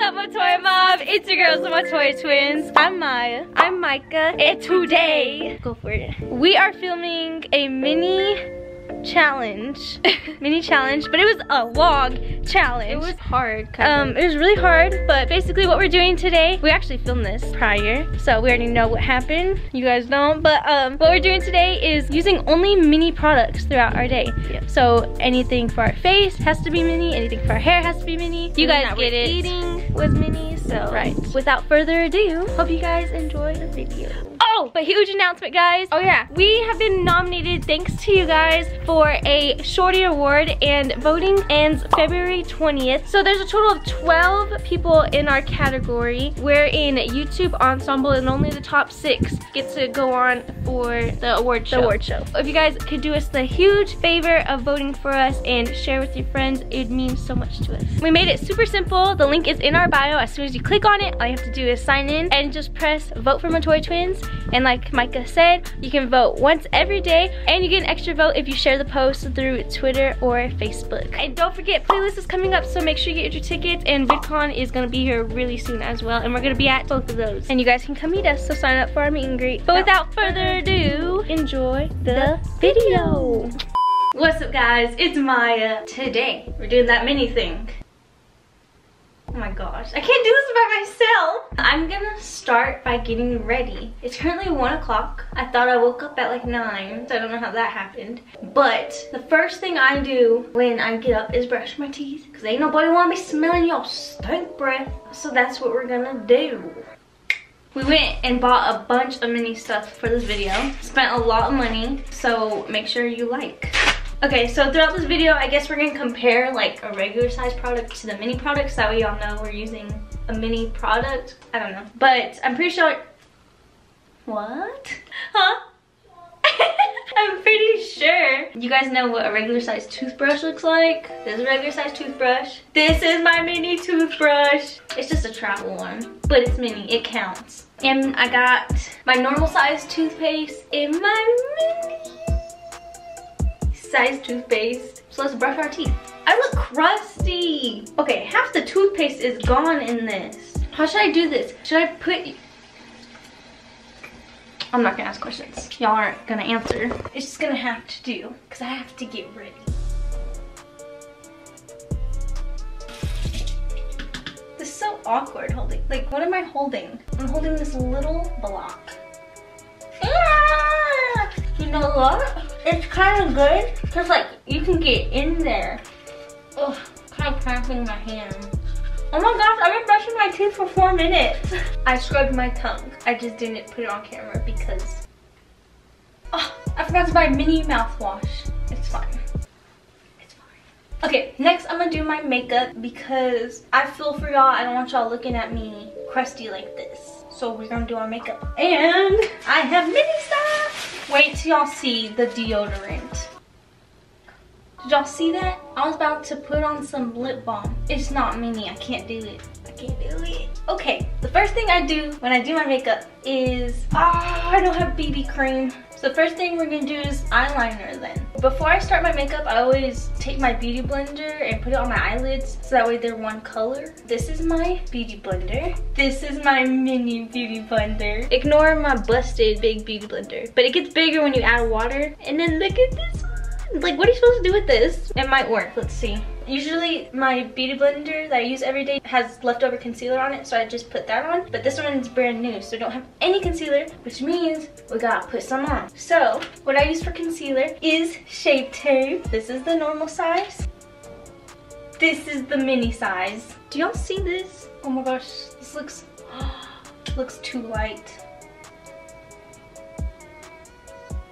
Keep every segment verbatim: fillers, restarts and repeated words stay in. What's up, my toy mob? It's your girls, my toy twins. I'm Maya. I'm Micah. And today, go for it. We are filming a mini challenge, mini challenge, but it was a long challenge. It was hard. Um, it was really hard, but basically what we're doing today, we actually filmed this prior, so we already know what happened. You guys don't, but um, what we're doing today is using only mini products throughout our day. Yep. So anything for our face has to be mini, anything for our hair has to be mini. You guys get it. Eating was mini, so right. Without further ado, hope you guys enjoy the video. Oh, but huge announcement, guys. Oh yeah, we have been nominated, thanks to you guys, for a Shorty Award, and voting ends February twentieth. So there's a total of twelve people in our category. We're in YouTube Ensemble, and only the top six get to go on for the award show. The award show. If you guys could do us the huge favor of voting for us and share with your friends, it means so much to us. We made it super simple. The link is in our bio. As soon as you click on it, all you have to do is sign in and just press vote for My Toy Twins. And like Micah said, you can vote once every day, and you get an extra vote if you share the post through Twitter or Facebook. And don't forget, playlist is coming up, so make sure you get your tickets, and VidCon is gonna be here really soon as well, and we're gonna be at both of those. And you guys can come meet us, so sign up for our meet and greet. But without further ado, enjoy the video. What's up, guys? It's Maya. Today, we're doing that mini thing. Oh my gosh, I can't do this by myself. I'm gonna start by getting ready. It's currently one o'clock. I thought I woke up at like nine, so I don't know how that happened. But the first thing I do when I get up is brush my teeth, cause ain't nobody wanna be smelling y'all stink breath. So that's what we're gonna do. We went and bought a bunch of mini stuff for this video. Spent a lot of money, so make sure you like. Okay, so throughout this video, I guess we're gonna compare like a regular size product to the mini products. That way y'all know we're using a mini product. I don't know. But I'm pretty sure... What? Huh? I'm pretty sure you guys know what a regular size toothbrush looks like. This is a regular size toothbrush. This is my mini toothbrush. It's just a travel one, but it's mini, it counts. And I got my normal size toothpaste and my mini size toothpaste. So let's brush our teeth. I look crusty. Okay, half the toothpaste is gone in this. How should I do this? Should I put... I'm not gonna ask questions. Y'all aren't gonna answer. It's just gonna have to do, because I have to get ready. This is so awkward holding. Like, what am I holding? I'm holding this little block. Ah! You know what? It's kind of good, because like you can get in there. Ugh, kind of cramping my hand. Oh my gosh, I've been brushing my teeth for four minutes. I scrubbed my tongue. I just didn't put it on camera because... Oh, I forgot to buy mini mouthwash. It's fine. It's fine. Okay, next I'm going to do my makeup because I feel for y'all. I don't want y'all looking at me crusty like this. So we're gonna do our makeup. And I have mini stuff. Wait till y'all see the deodorant. Did y'all see that? I was about to put on some lip balm. It's not mini, I can't do it. I can't do it. Okay, the first thing I do when I do my makeup is, ah, oh, I don't have B B cream. So the first thing we're gonna do is eyeliner then. Before I start my makeup, I always take my beauty blender and put it on my eyelids so that way they're one color. This is my beauty blender. This is my mini beauty blender. Ignore my busted big beauty blender, but it gets bigger when you add water. And then look at this one. Like, what are you supposed to do with this? It might work, let's see. Usually my beauty blender that I use every day has leftover concealer on it, so I just put that on. But this one is brand new, so I don't have any concealer, which means we gotta put some on. So what I use for concealer is Shape Tape. This is the normal size. This is the mini size. Do y'all see this? Oh my gosh, this looks, looks too light.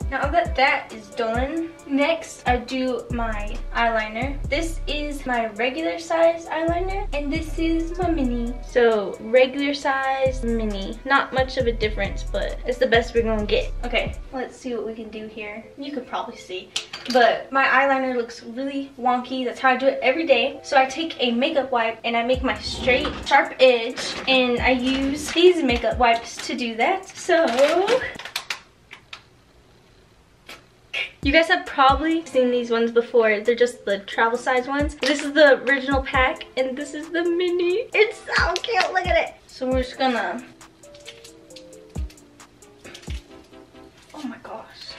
Now that that is done, next I do my eyeliner. This is my regular size eyeliner, and this is my mini. So regular size, mini. Not much of a difference, but it's the best we're gonna get. Okay, let's see what we can do here. You could probably see, but my eyeliner looks really wonky. That's how I do it every day. So I take a makeup wipe and I make my straight, sharp edge, and I use these makeup wipes to do that. So... You guys have probably seen these ones before. They're just the travel size ones. This is the original pack, and this is the mini. It's so So we're just gonna, oh my gosh.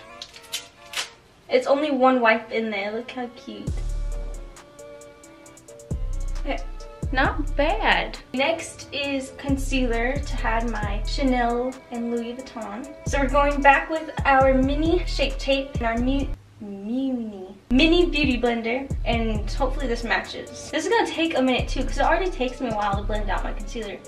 It's only one wipe in there, look how cute. Okay. Not bad. Next is concealer to add my Chanel and Louis Vuitton. So we're going back with our mini Shape Tape and our mini mini beauty blender, and hopefully this matches. This is gonna take a minute too because it already takes me a while to blend out my concealer.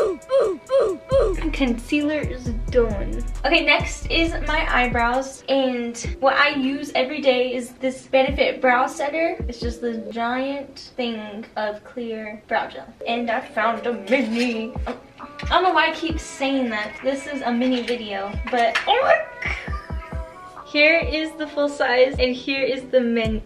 Ooh, ooh, ooh, ooh. Concealer is done. Okay, next is my eyebrows, and what I use every day is this Benefit brow setter. It's just this giant thing of clear brow gel, and I found a mini. I don't know why I keep saying that. This is a mini video, but oh my God. Here is the full size, and here is the mini.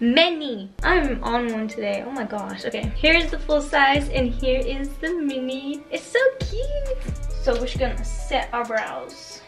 Mini. I'm on one today. Oh my gosh. Okay, here's the full size and here is the mini. It's so cute. So we're just gonna set our brows.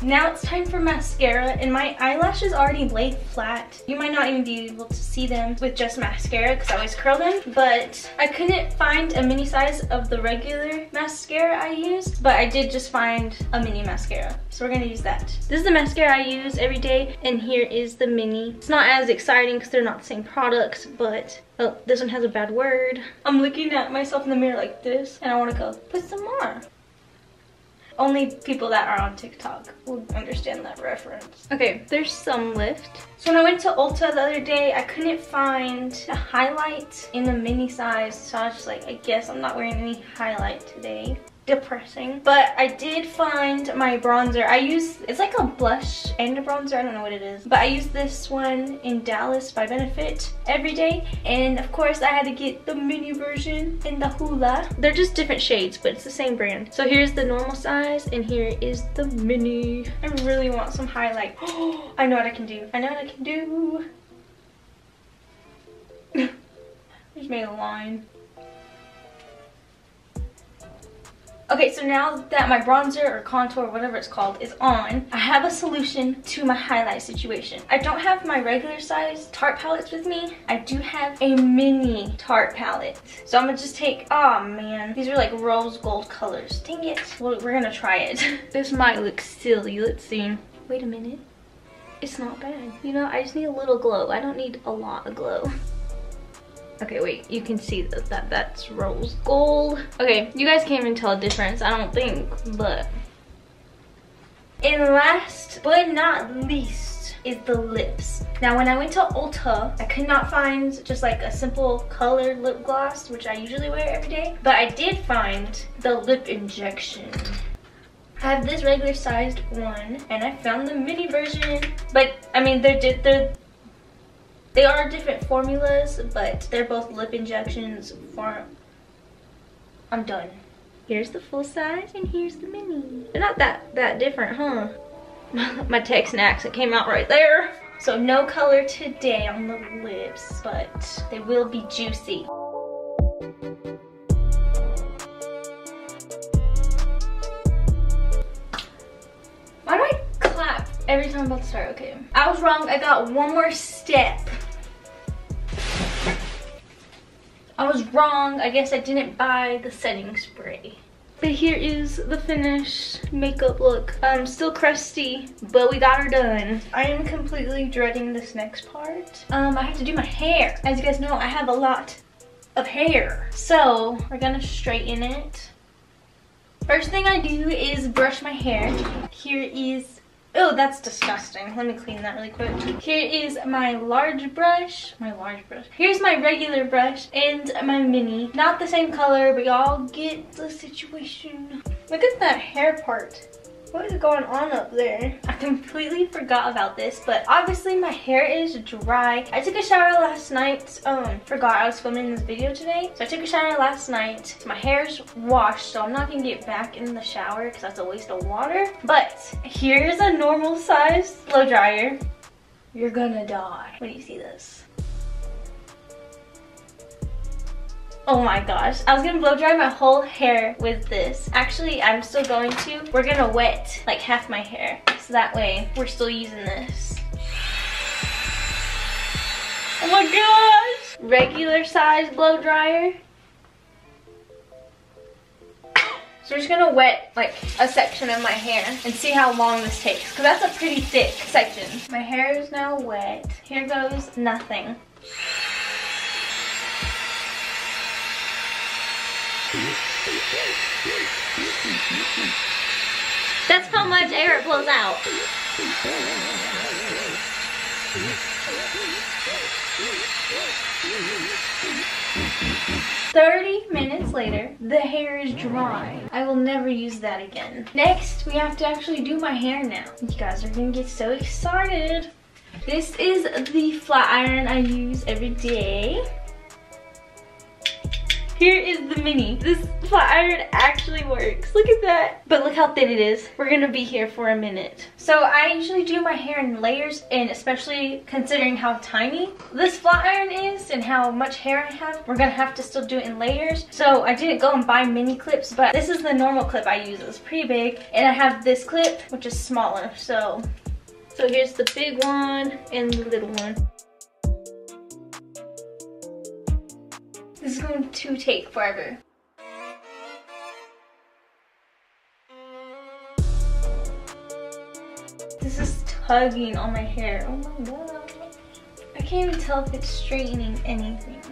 Now it's time for mascara, and my eyelashes already laid flat. You might not even be able to see them with just mascara because I always curl them, but I couldn't find a mini size of the regular mascara I used, but I did just find a mini mascara. So we're gonna use that. This is the mascara I use every day, and here is the mini. It's not as exciting because they're not the same products, but oh, this one has a bad word. I'm looking at myself in the mirror like this, and I wanna go, put some more. Only people that are on TikTok will understand that reference. Okay, there's some left. So when I went to Ulta the other day, I couldn't find a highlight in the mini size. So I was just like, I guess I'm not wearing any highlight today. Depressing. But I did find my bronzer. I use, it's like a blush and a bronzer, I don't know what it is, but I use this one in Dallas by Benefit every day, and of course I had to get the mini version and the Hoola. They're just different shades, but it's the same brand. So here's the normal size and here is the mini. I really want some highlight. Oh, I know what I can do. I know what I can do. I just made a line. Okay, so now that my bronzer or contour, whatever it's called, is on, I have a solution to my highlight situation. I don't have my regular size Tarte palettes with me. I do have a mini Tarte palette. So I'm gonna just take, oh man, these are like rose gold colors. Dang it. Well, we're gonna try it. This might look silly. Let's see. Wait a minute. It's not bad. You know, I just need a little glow. I don't need a lot of glow. Okay, wait, you can see that, that that's rose gold. Okay, you guys can't even tell a difference, I don't think, but. And last but not least is the lips. Now when I went to Ulta, I could not find just like a simple colored lip gloss, which I usually wear every day, but I did find the lip injection. I have this regular sized one, and I found the mini version, but I mean, they're, they're They are different formulas, but they're both lip injections for... I'm done. Here's the full size and here's the mini. They're not that, that different, huh? My Texan accent came out right there. So no color today on the lips, but they will be juicy. Why do I clap every time I'm about to start? Okay. I was wrong, I got one more step. I was wrong, I guess I didn't buy the setting spray. But here is the finished makeup look. I'm still crusty, but we got her done. I am completely dreading this next part. Um, I have to do my hair. As you guys know, I have a lot of hair. So, we're gonna straighten it. First thing I do is brush my hair. Here is, oh, that's disgusting. Let me clean that really quick. Here is my large brush. My large brush. Here's my regular brush and my mini. Not the same color, but y'all get the situation. Look at that hair part. What is going on up there? I completely forgot about this, but obviously my hair is dry. I took a shower last night. Um, forgot I was filming this video today. So I took a shower last night. My hair's washed, so I'm not gonna get back in the shower because that's a waste of water. But here's a normal size blow dryer. You're gonna die when you see this. Oh my gosh, I was gonna blow dry my whole hair with this. Actually, I'm still going to. We're gonna wet like half my hair. So that way, we're still using this. Oh my gosh! Regular size blow dryer. So we're just gonna wet like a section of my hair and see how long this takes, because that's a pretty thick section. My hair is now wet. Here goes nothing. That's how much air it blows out. thirty minutes later, the hair is dry. I will never use that again. Next, we have to actually do my hair now. You guys are gonna get so excited. This is the flat iron I use every day. Here is the mini. This flat iron actually works. Look at that. But look how thin it is. We're gonna be here for a minute. So I usually do my hair in layers, and especially considering how tiny this flat iron is and how much hair I have, we're gonna have to still do it in layers. So I didn't go and buy mini clips, but this is the normal clip I use. It's pretty big. And I have this clip, which is smaller. So, so here's the big one and the little one. This is going to take forever. This is tugging on my hair. Oh my god. I can't even tell if it's straightening anything.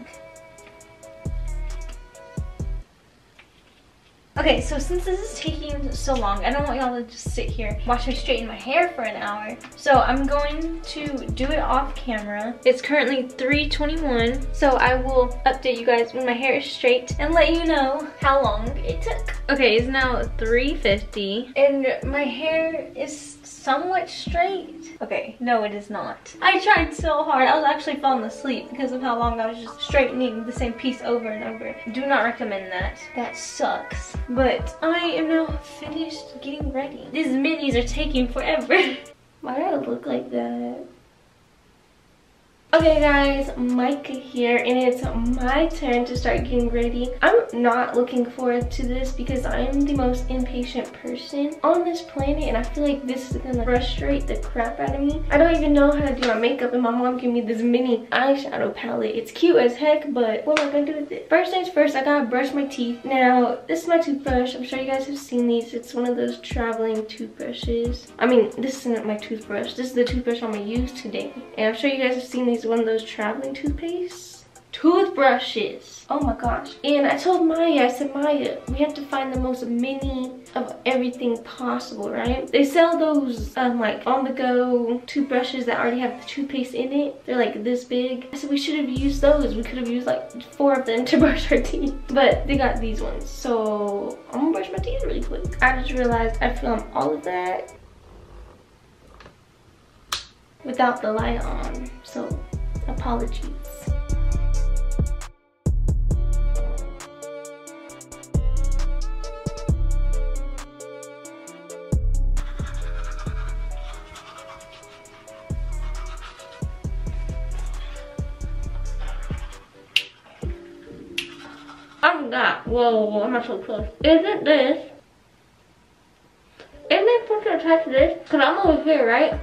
Okay, so since this is taking so long, I don't want y'all to just sit here and watch me straighten my hair for an hour. So I'm going to do it off camera. It's currently three twenty-one, so I will update you guys when my hair is straight and let you know how long it took. Okay, it's now three fifty, and my hair is somewhat straight. Okay, no it is not. I tried so hard. I was actually falling asleep because of how long I was just straightening the same piece over and over. Do not recommend that. That sucks. But I am now finished getting ready. These minis are taking forever. Why do I look like that? Okay guys, Micah here, and it's my turn to start getting ready. I'm not looking forward to this because I'm the most impatient person on this planet, and I feel like this is gonna frustrate the crap out of me. I don't even know how to do my makeup, and my mom gave me this mini eyeshadow palette. It's cute as heck, but what am I gonna do with it? First things first, I gotta brush my teeth. Now, this is my toothbrush. I'm sure you guys have seen these. It's one of those traveling toothbrushes. I mean, this isn't my toothbrush. This is the toothbrush I'm gonna use today, and I'm sure you guys have seen these. Is one of those traveling toothpastes. Toothbrushes. Oh my gosh. And I told Maya, I said, Maya, we have to find the most mini of everything possible, right? They sell those um, like on the go toothbrushes that already have the toothpaste in it. They're like this big. I said we should have used those. We could have used like four of them to brush our teeth. But they got these ones. So I'm gonna brush my teeth really quick. I just realized I filmed all of that without the light on, so apologies. I'm not, whoa, I'm not so close. Isn't this, isn't it supposed to attach to this? Cause I'm over here, right?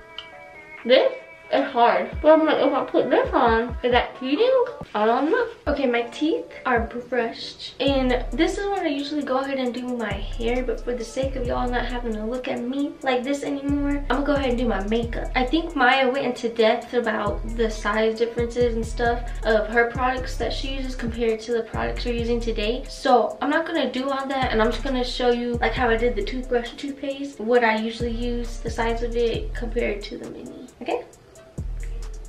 This is hard, but I'm like, if I put this on, is that cheating? I don't know. Okay, my teeth are brushed, and this is when I usually go ahead and do my hair, but for the sake of y'all not having to look at me like this anymore, I'm gonna go ahead and do my makeup. I think Maya went into depth about the size differences and stuff of her products that she uses compared to the products we're using today, so I'm not gonna do all that, and I'm just gonna show you like how I did the toothbrush and toothpaste, what I usually use, the size of it compared to the mini. Okay?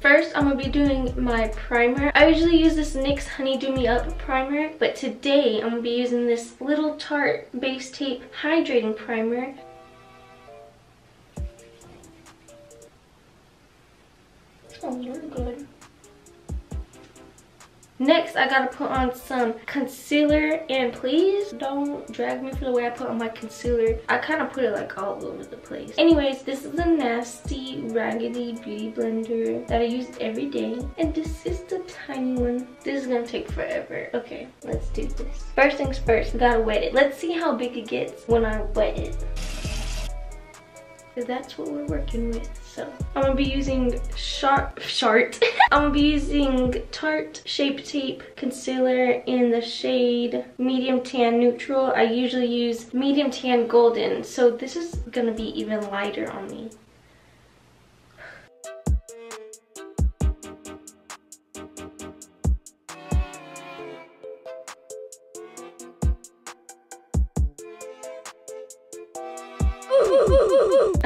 First, I'm going to be doing my primer. I usually use this NYX Honey Do Me Up primer, but today I'm going to be using this little Tarte Base Tape Hydrating Primer. Oh, you're good. Next, I gotta put on some concealer, and please don't drag me for the way I put on my concealer. I kind of put it like all over the place. Anyways, this is the Nasty Raggedy Beauty Blender that I use every day, and this is the tiny one. This is gonna take forever. Okay, let's do this. First things first, gotta wet it. Let's see how big it gets when I wet it. So that's what we're working with. So I'm gonna be using sharp shart. I'm gonna be using Tarte Shape Tape concealer in the shade medium tan neutral. I usually use medium tan golden, so this is gonna be even lighter on me.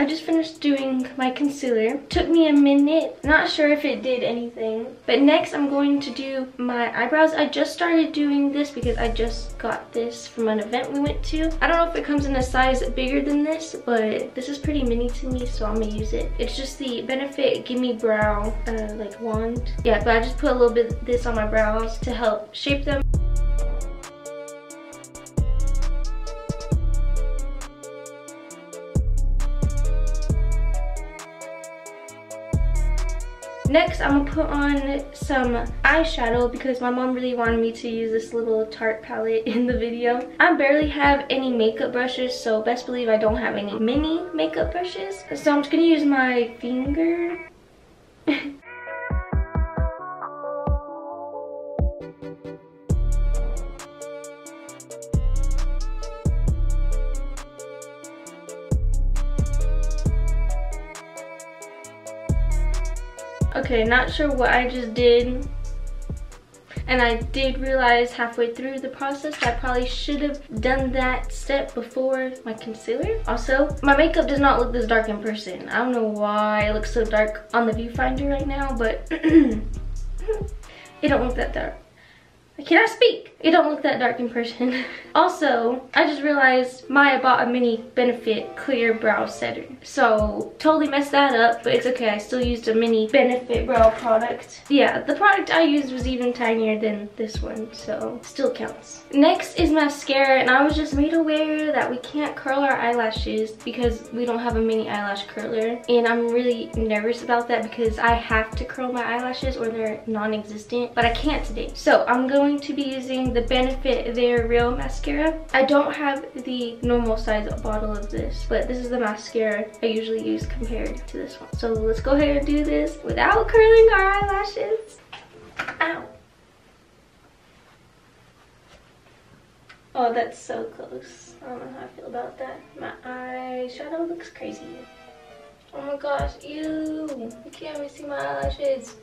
I just finished doing my concealer. Took me a minute. Not sure if it did anything. But next I'm going to do my eyebrows. I just started doing this because I just got this from an event we went to. I don't know if it comes in a size bigger than this, but this is pretty mini to me, so I'm gonna use it. It's just the Benefit Gimme Brow uh, like wand. Yeah, but I just put a little bit of this on my brows to help shape them. Next, I'm gonna put on some eyeshadow because my mom really wanted me to use this little Tarte palette in the video. I barely have any makeup brushes, so best believe I don't have any mini makeup brushes. So I'm just gonna use my finger. Okay, not sure what I just did, and I did realize halfway through the process I probably should have done that step before my concealer. Also, my makeup does not look this dark in person. I don't know why it looks so dark on the viewfinder right now, but it don't look that dark. I cannot speak. It don't look that dark in person. Also, I just realized Maya bought a mini Benefit clear brow setter. So totally messed that up, but it's okay. I still used a mini Benefit brow product. Yeah, the product I used was even tinier than this one, so still counts. Next is mascara, and I was just made aware that we can't curl our eyelashes because we don't have a mini eyelash curler. And I'm really nervous about that because I have to curl my eyelashes or they're non-existent, but I can't today. So I'm going to be using the Benefit Their Real Mascara. I don't have the normal size bottle of this, but this is the mascara I usually use compared to this one. So let's go ahead and do this without curling our eyelashes. Ow. Oh, that's so close. I don't know how I feel about that. My eyeshadow looks crazy. Oh my gosh, ew. You can't even see my eyelashes.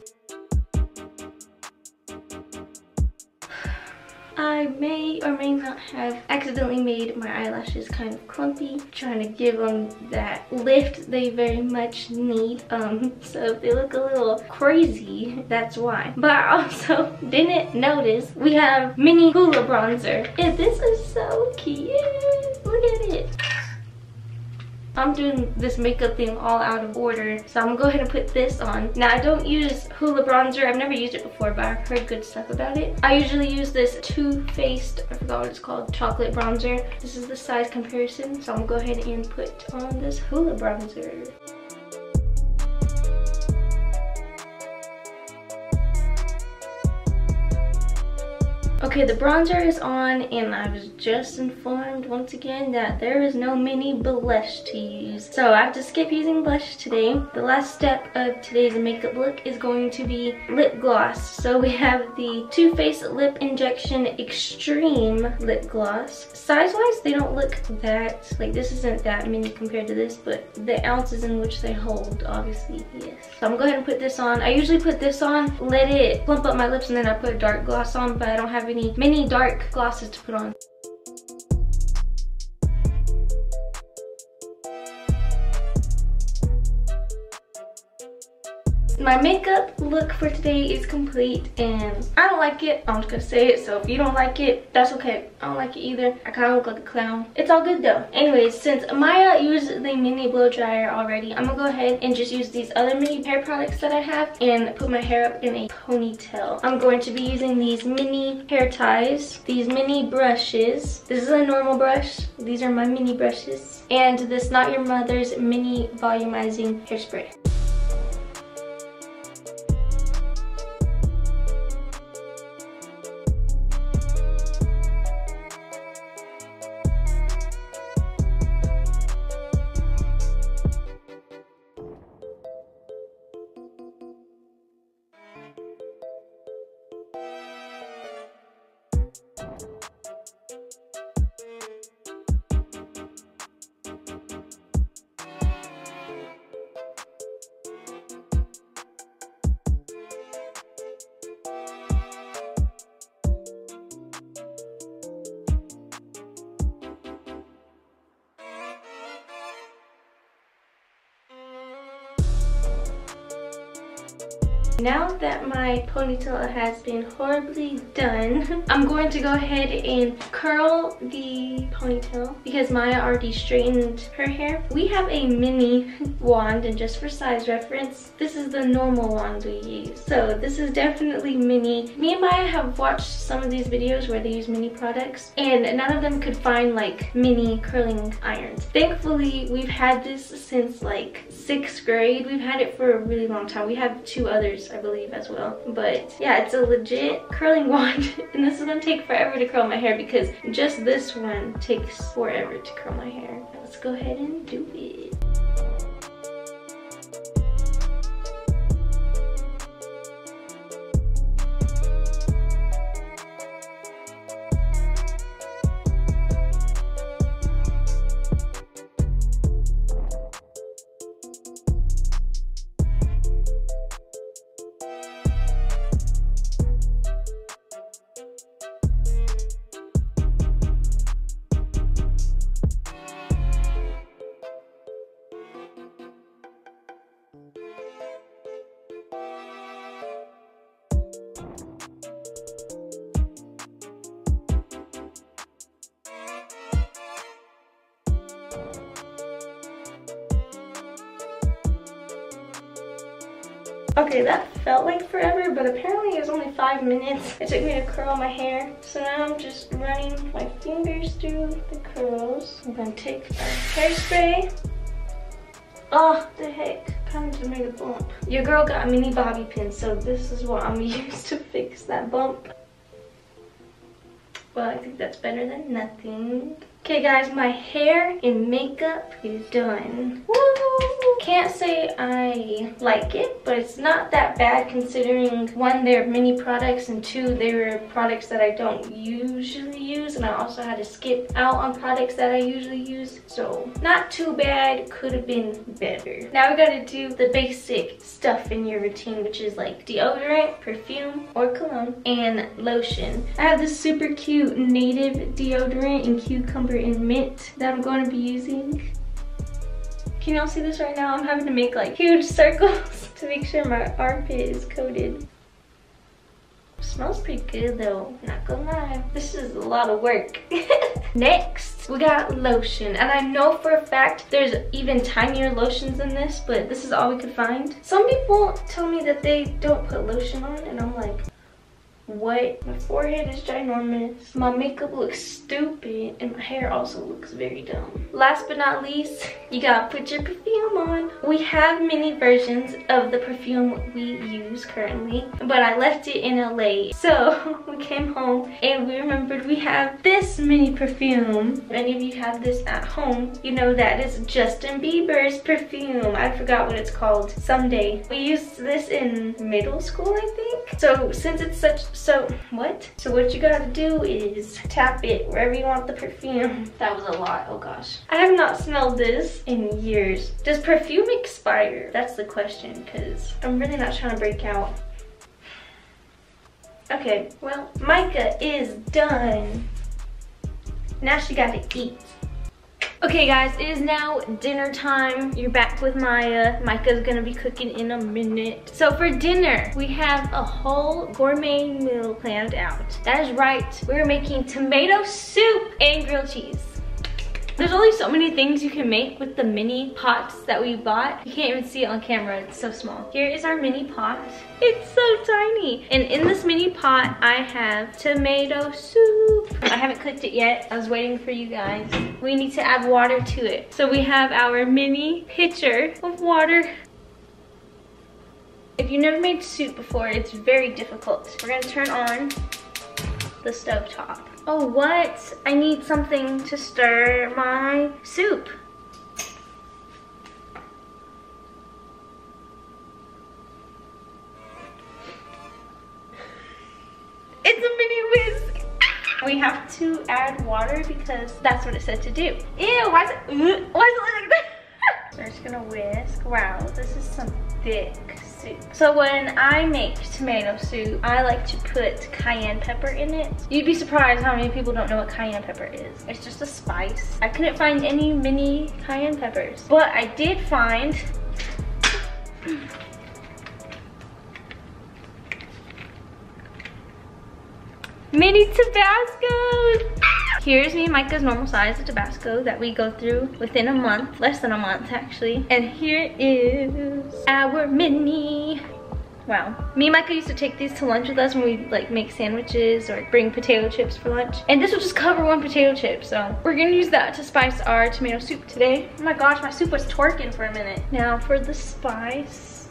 I may or may not have accidentally made my eyelashes kind of clumpy, trying to give them that lift they very much need. Um, so if they look a little crazy, that's why. But I also didn't notice we have mini Hoola bronzer. And this is so cute. Look at it. I'm doing this makeup thing all out of order, so I'm gonna go ahead and put this on. Now, I don't use Hoola bronzer. I've never used it before, but I've heard good stuff about it. I usually use this Too Faced, I forgot what it's called, chocolate bronzer. This is the size comparison, so I'm gonna go ahead and put on this Hoola bronzer. Okay, the bronzer is on, and I was just informed once again that there is no mini blush to use. So I have to skip using blush today. The last step of today's makeup look is going to be lip gloss. So we have the Too Faced Lip Injection Extreme Lip Gloss. Size-wise, they don't look that, like this isn't that mini compared to this, but the ounces in which they hold, obviously, yes. So I'm gonna go ahead and put this on. I usually put this on, let it plump up my lips, and then I put a dark gloss on, but I don't have any many dark glosses to put on. My makeup look for today is complete, and I don't like it. I'm just gonna say it, so if you don't like it, that's okay. I don't like it either. I kind of look like a clown. It's all good though. Anyways, since Maya used the mini blow dryer already, I'm gonna go ahead and just use these other mini hair products that I have and put my hair up in a ponytail. I'm going to be using these mini hair ties, these mini brushes. This is a normal brush. These are my mini brushes. And this Not Your Mother's mini volumizing hairspray. Now that my ponytail has been horribly done, I'm going to go ahead and curl the ponytail because Maya already straightened her hair. We have a mini wand, and just for size reference, this is the normal wand we use. So this is definitely mini. Me and Maya have watched some of these videos where they use mini products, and none of them could find like mini curling irons. Thankfully, we've had this since like sixth grade. We've had it for a really long time. We have two others, I believe, as well. But yeah, it's a legit curling wand, and this is gonna take forever to curl my hair because just this one takes forever to curl my hair. Let's go ahead and do it. Okay, that felt like forever, but apparently it was only five minutes. It took me to curl my hair. So now I'm just running my fingers through the curls. I'm gonna take a hairspray. Oh, the heck, kind of just made a bump. Your girl got mini bobby pins, so this is what I'm gonna use to fix that bump. Well, I think that's better than nothing. Okay guys, my hair and makeup is done. Woo! Can't say I like it, but it's not that bad considering one, they're mini products, and two, they were products that I don't usually use, and I also had to skip out on products that I usually use. So not too bad, could have been better. Now we gotta do the basic stuff in your routine, which is like deodorant, perfume or cologne, and lotion. I have this super cute Native deodorant and cucumber in mint that I'm going to be using. Can y'all see this right now? I'm having to make like huge circles to make sure my armpit is coated. Smells pretty good though, not gonna lie. This is a lot of work. Next, we got lotion, and I know for a fact there's even tinier lotions than this, but this is all we could find. Some people tell me that they don't put lotion on, and I'm like, what? My forehead is ginormous, my makeup looks stupid, and my hair also looks very dumb. Last but not least, you gotta put your perfume on. We have mini versions of the perfume we use currently, but I left it in L A, so we came home and we remembered we have this mini perfume. If any of you have this at home, you know that is Justin Bieber's perfume. I forgot what it's called. Someday. We used this in middle school, I think. So since it's such So what? So what you gotta do is tap it wherever you want the perfume. That was a lot, oh gosh. I have not smelled this in years. Does perfume expire? That's the question, because I'm really not trying to break out. Okay, well, Micah is done. Now she gotta eat. Okay guys, it is now dinner time. You're back with Maya. Micah's gonna be cooking in a minute. So for dinner, we have a whole gourmet meal planned out. That is right, we're making tomato soup and grilled cheese. There's only so many things you can make with the mini pots that we bought. You can't even see it on camera, it's so small. Here is our mini pot. It's so tiny. And in this mini pot, I have tomato soup. I haven't cooked it yet. I was waiting for you guys. We need to add water to it. So we have our mini pitcher of water. If you've never made soup before, it's very difficult. We're gonna turn on the stove top. Oh, what? I need something to stir my soup. It's a mini whisk. and we have to add water because that's what it said to do. Ew, why is it, why does it look like that? We're just gonna whisk. Wow, this is some thick soup. So when I make tomato soup, I like to put cayenne pepper in it. You'd be surprised how many people don't know what cayenne pepper is. It's just a spice. I couldn't find any mini cayenne peppers, but I did find mini Tabascos. Here's me and Micah's normal size of Tabasco that we go through within a month, less than a month actually. And here is our mini. Wow. Me and Micah used to take these to lunch with us when we like make sandwiches or bring potato chips for lunch. And this will just cover one potato chip, so we're gonna use that to spice our tomato soup today. Oh my gosh, my soup was twerking for a minute. Now for the spice.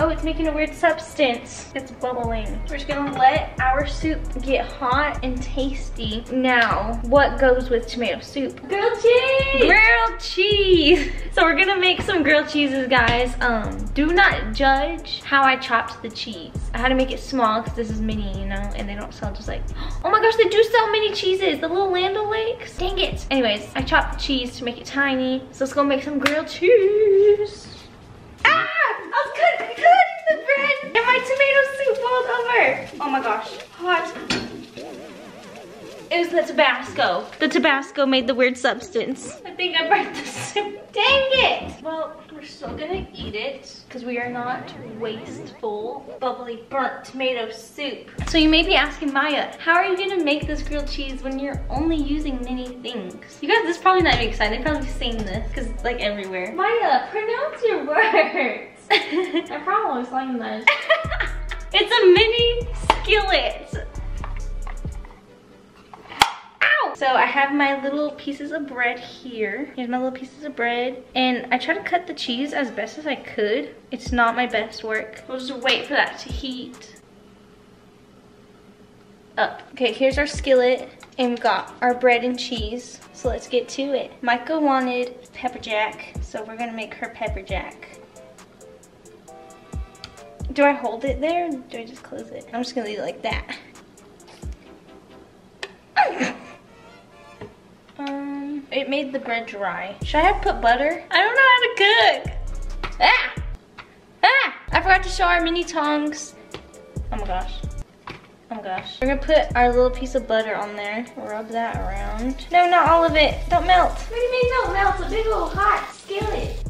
Oh, it's making a weird substance. It's bubbling. We're just gonna let our soup get hot and tasty. Now, what goes with tomato soup? Grilled cheese! Grilled cheese! So we're gonna make some grilled cheeses, guys. Um, do not judge how I chopped the cheese. I had to make it small because this is mini, you know, and they don't sell just like, oh my gosh, they do sell mini cheeses, the little Land O'Lakes. Dang it. Anyways, I chopped the cheese to make it tiny. So let's go make some grilled cheese. Ah! I was cutting the bread and my tomato soup boiled over. Oh my gosh, hot. It was the Tabasco. The Tabasco made the weird substance. I think I burnt the soup. Dang it! Well, we're still gonna eat it because we are not wasteful, bubbly, burnt tomato soup. So you may be asking, Maya, how are you gonna make this grilled cheese when you're only using mini things? You guys, this is probably not even exciting. They've probably seen this because it's like everywhere. Maya, pronounce your words. I promise I'm nice. It's a mini skillet. Ow! So I have my little pieces of bread here. Here's my little pieces of bread. And I try to cut the cheese as best as I could. It's not my best work. We'll just wait for that to heat up. Okay, here's our skillet. And we've got our bread and cheese. So let's get to it. Micah wanted pepper jack. So we're gonna make her pepper jack. Do I hold it there or do I just close it? I'm just gonna leave it like that. Um, it made the bread dry. Should I have put butter? I don't know how to cook. Ah! Ah! I forgot to show our mini tongs. Oh my gosh. Oh my gosh. We're gonna put our little piece of butter on there. Rub that around. No, not all of it. Don't melt. What do you mean don't melt? It's a big old hot skillet.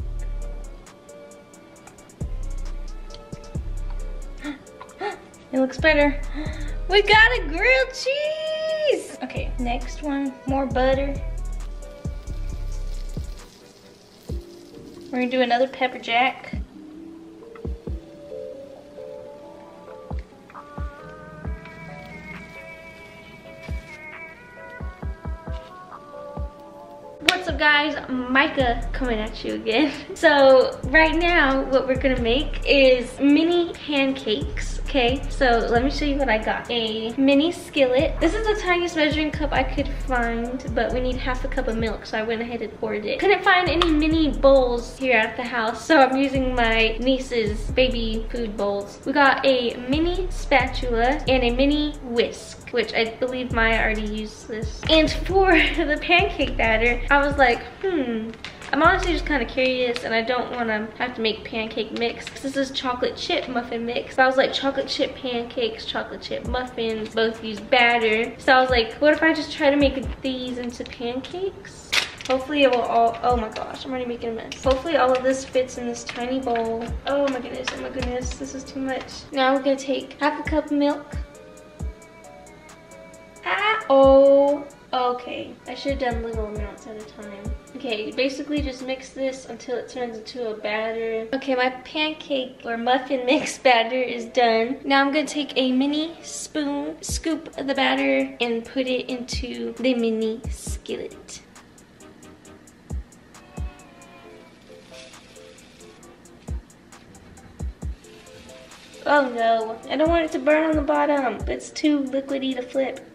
It looks better. We got a grilled cheese! Okay, next one, more butter. We're gonna do another pepper jack. What's up guys, Micah coming at you again. So right now, what we're gonna make is mini pancakes. Okay, so let me show you what I got. A mini skillet. This is the tiniest measuring cup I could find, but we need half a cup of milk, so I went ahead and poured it. Couldn't find any mini bowls here at the house, so I'm using my niece's baby food bowls. We got a mini spatula and a mini whisk, which I believe Maya already used this. And for the pancake batter, I was like, hmm, I'm honestly just kind of curious and I don't want to have to make pancake mix. This is chocolate chip muffin mix. So I was like, chocolate chip pancakes, chocolate chip muffins, both use batter. So I was like, what if I just try to make these into pancakes? Hopefully it will all, oh my gosh, I'm already making a mess. Hopefully all of this fits in this tiny bowl. Oh my goodness, oh my goodness, this is too much. Now we're gonna take half a cup of milk. Ah, oh. Okay, I should have done little amounts at a time. Okay, basically just mix this until it turns into a batter. Okay, my pancake or muffin mix batter is done. Now I'm gonna take a mini spoon, scoop the batter, and put it into the mini skillet. Oh no, I don't want it to burn on the bottom, but it's too liquidy to flip.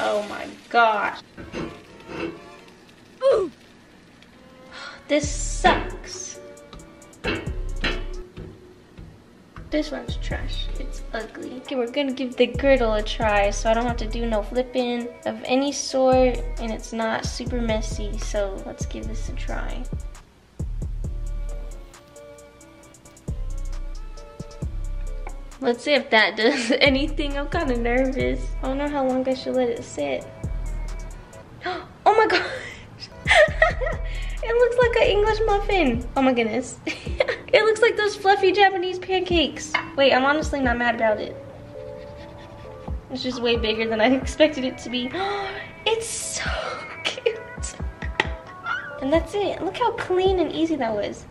Oh my gosh. Ooh. This sucks. This one's trash, it's ugly. Okay, we're gonna give the girdle a try so I don't have to do no flipping of any sort, and it's not super messy, so let's give this a try. Let's see if that does anything. I'm kind of nervous. I don't know how long I should let it sit. Oh my gosh! It looks like an English muffin. Oh my goodness. It looks like those fluffy Japanese pancakes. Wait, I'm honestly not mad about it. It's just way bigger than I expected it to be. It's so cute. And that's it. Look how clean and easy that was.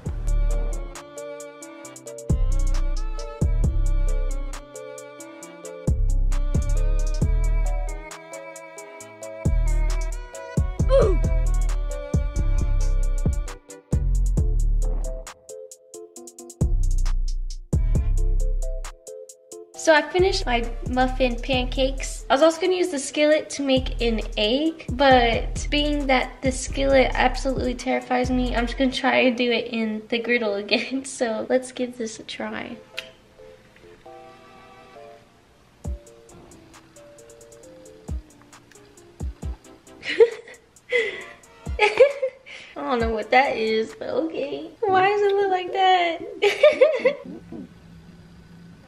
So I finished my muffin pancakes. I was also gonna use the skillet to make an egg, but being that the skillet absolutely terrifies me, I'm just gonna try and do it in the griddle again. So let's give this a try. I don't know what that is, but okay. Why does it look like that?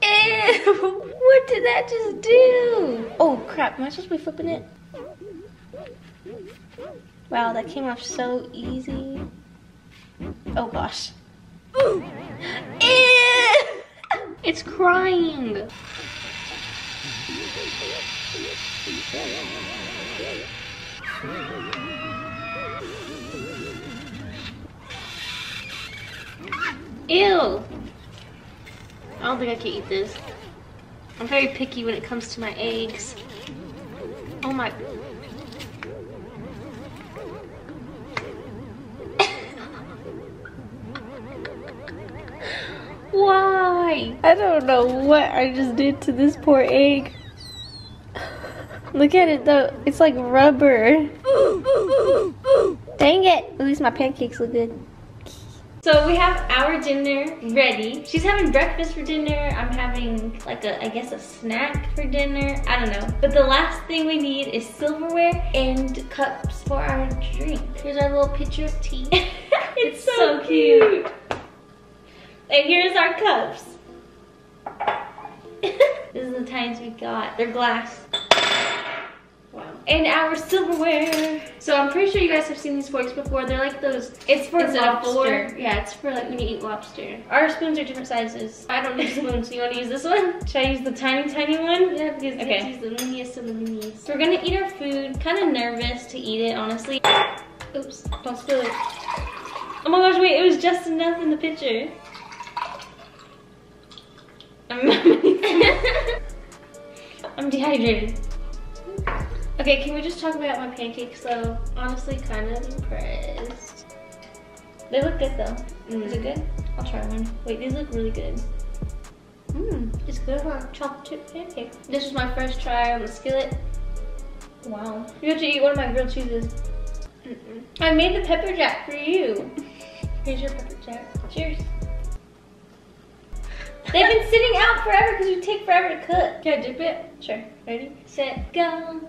Ew, what did that just do? Oh crap, am I supposed to be flipping it? Wow, that came off so easy. Oh gosh. Ooh. Ew. It's crying. Ew. I don't think I can eat this. I'm very picky when it comes to my eggs. Oh my. Why? I don't know what I just did to this poor egg. Look at it though, it's like rubber. Dang it, at least my pancakes look good. So we have our dinner ready. She's having breakfast for dinner. I'm having like a, I guess a snack for dinner. I don't know. But the last thing we need is silverware and cups for our drink. Here's our little pitcher of tea. it's, it's so, so cute. cute. And here's our cups. This is the times we got. They're glass. Wow. And our silverware. So I'm pretty sure you guys have seen these forks before. They're like those. It's for it's lobster. Yeah, it's for like when you eat lobster. Our spoons are different sizes. I don't use spoons. You want to use this one? Should I use the tiny, tiny one? Yeah, because you okay. Use the miniest of the minis. So we're gonna eat our food. Kind of nervous to eat it, honestly. Oops, don't spill it. Oh my gosh, wait, it was just enough in the picture. I'm, I'm dehydrated. Okay, can we just talk about my pancakes though? Honestly, kind of impressed. They look good though. Mm. Is it good? I'll try one. Wait, these look really good. Mmm, it's good for a chocolate chip pancake. This is my first try on the skillet. Wow. You have to eat one of my grilled cheeses. Mm-mm. I made the pepper jack for you. Here's your pepper jack. Cheers. They've been sitting out forever because you take forever to cook. Can I dip it? Sure. Ready, set, go.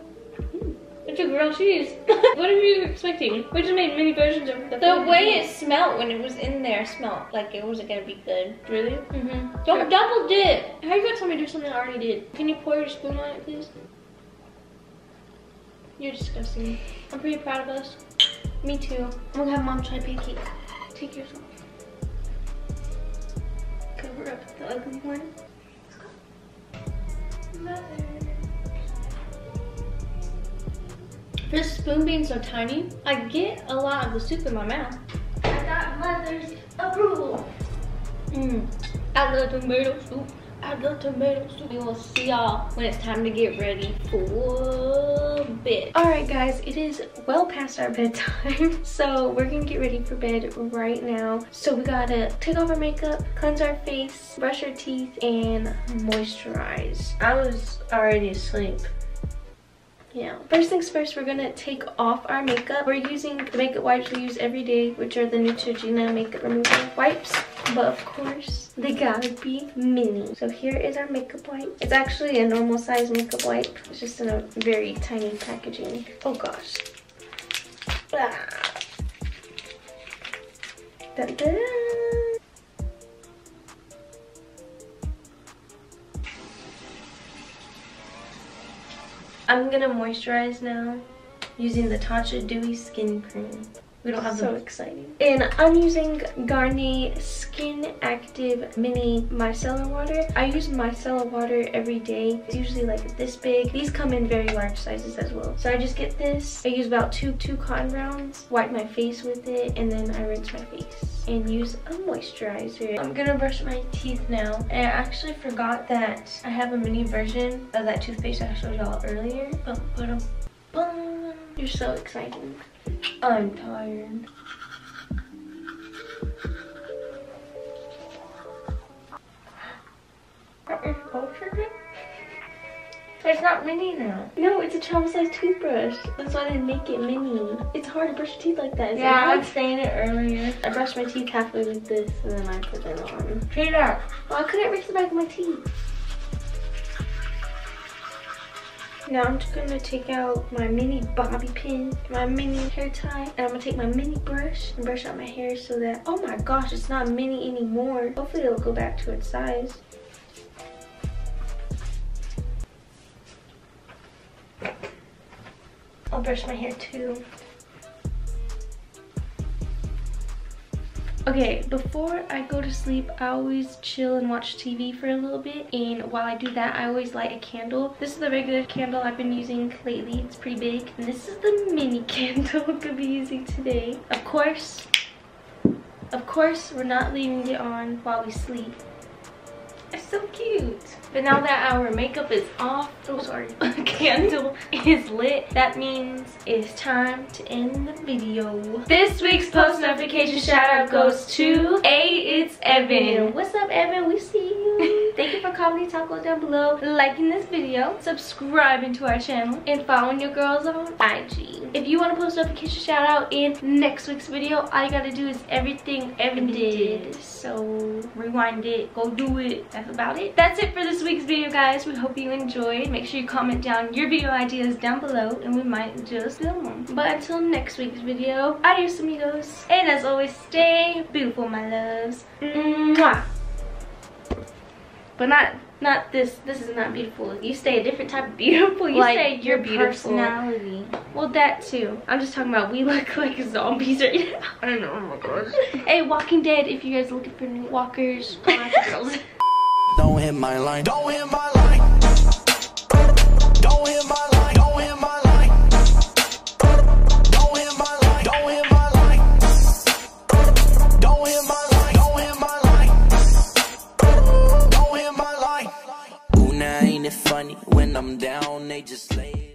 It's a grilled cheese. What are you expecting? We just made mini versions of the The way it smelled when it was in there smelled like it wasn't gonna be good. Really? Mm-hmm. Don't sure. double dip. How are you gonna tell me to do something I already did? Can you pour your spoon on it, please? You're disgusting. I'm pretty proud of us. Me too. I'm gonna have mom try pancake. Take yours off. Cover up the ugly one. Mother. This spoon being so tiny, I get a lot of the soup in my mouth. I got mother's approval. Mm. I love tomato soup. I love tomato soup. We will see y'all when it's time to get ready for bed. Alright guys, it is well past our bedtime. So we're gonna get ready for bed right now. So we gotta take off our makeup, cleanse our face, brush our teeth, and moisturize. I was already asleep. Yeah. First things first, we're gonna take off our makeup. We're using the makeup wipes we use every day, which are the Neutrogena makeup remover wipes. But of course, they gotta be mini. So here is our makeup wipe. It's actually a normal size makeup wipe. It's just in a very tiny packaging. Oh gosh. Ah. Dun, dun. I'm gonna moisturize now using the Tatcha Dewy Skin Cream. We don't have so them. Exciting. And I'm using Garni Skin Active Mini Micellar Water. I use micellar water every day. It's usually like this big. These come in very large sizes as well. So I just get this. I use about two two cotton rounds, wipe my face with it, and then I rinse my face and use a moisturizer. I'm gonna brush my teeth now. And I actually forgot that I have a mini version of that toothpaste I showed y'all earlier. Bum, ba-dum, bum. You're so exciting. I'm tired. That is bullshit. It's not mini now. No, it's a travel-sized toothbrush. That's why they make it mini. It's hard to brush your teeth like that. It's yeah, like I was saying it earlier. I brushed my teeth halfway with this, and then I put it on. Check it out. Well, I couldn't reach the back of my teeth. Now I'm just gonna take out my mini bobby pin, my mini hair tie, and I'm gonna take my mini brush and brush out my hair so that, oh my gosh, it's not mini anymore. Hopefully it'll go back to its size. I'll brush my hair too. Okay, before I go to sleep, I always chill and watch T V for a little bit. And while I do that, I always light a candle. This is the regular candle I've been using lately. It's pretty big. And this is the mini candle I'm gonna be using today. Of course, of course, we're not leaving it on while we sleep. It's so cute. But now that our makeup is off, oh sorry, candle is lit, that means it's time to end the video. This week's post notification shout out goes to A, it's Evan. What's up, Evan? We see you. Thank you for commenting taco down below, liking this video, subscribing to our channel, and following your girls on I G. If you want to post notification shout out in next week's video, all you gotta do is everything Evan did. So rewind it, go do it. That's about it. That's it for this week's video, guys. We hope you enjoyed. Make sure you comment down your video ideas down below and we might just film them. But until next week's video, adios amigos, and as always, stay beautiful, my loves. Mwah. But not not this this is not beautiful. You stay a different type of beautiful. You like stay your, your beautiful personality. Well, that too. I'm just talking about we look like zombies right now. I don't know. Oh my gosh. Hey, Walking Dead, if you guys are looking for new walkers, girls. Don't hit my line. Don't hit my line. Don't hit my line. Don't hit my line. Don't hit my line. Don't hit my line. Don't hit my line. Don't hit my line. Don't hit my line. Ooh, now ain't it funny when I'm down, they just lay.